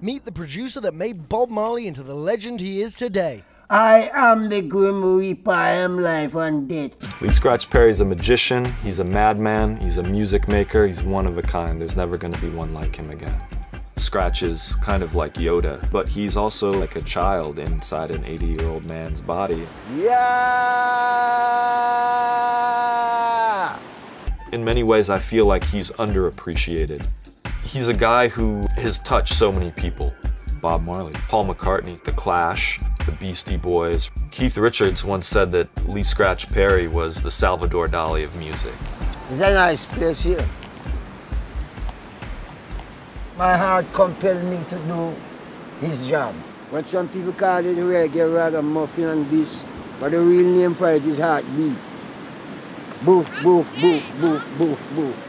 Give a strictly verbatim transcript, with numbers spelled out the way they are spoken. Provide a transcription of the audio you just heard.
Meet the producer that made Bob Marley into the legend he is today. I am the Grimui Pyam life on death. Lee Scratch Perry's a magician, he's a madman, he's a music maker, he's one of a kind. There's never going to be one like him again. Scratch is kind of like Yoda, but he's also like a child inside an eighty-year-old man's body. Yeah! In many ways, I feel like he's underappreciated. He's a guy who has touched so many people. Bob Marley, Paul McCartney, The Clash, The Beastie Boys. Keith Richards once said that Lee Scratch Perry was the Salvador Dali of music. It's a nice place here. My heart compelled me to do his job. What some people call it reggae, ragamuffin and this, but the real name for it is heartbeat. Boof, boof, boof, boof, boof, boof.